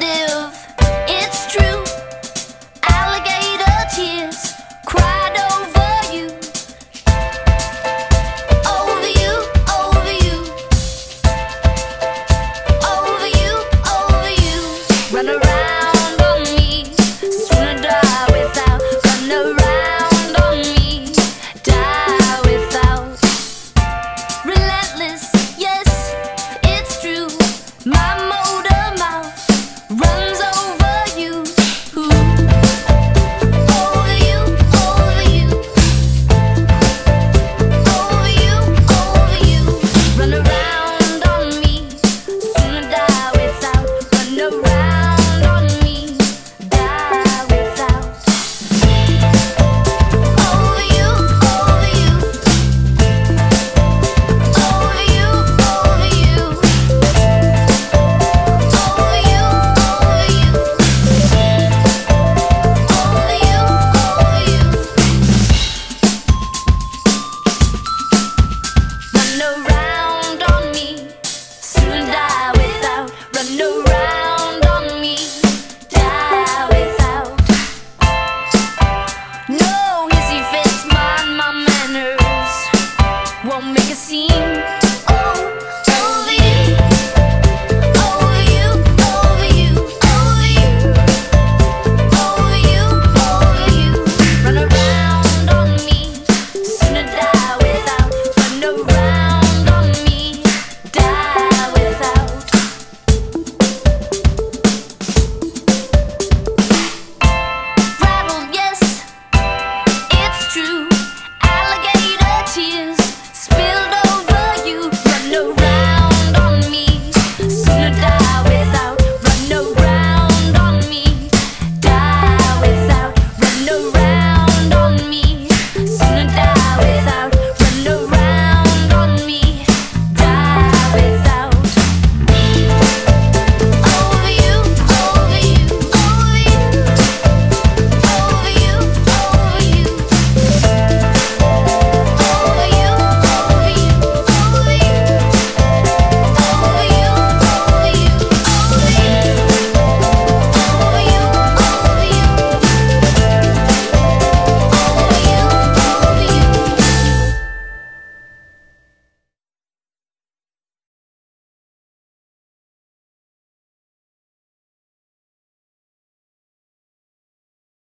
do.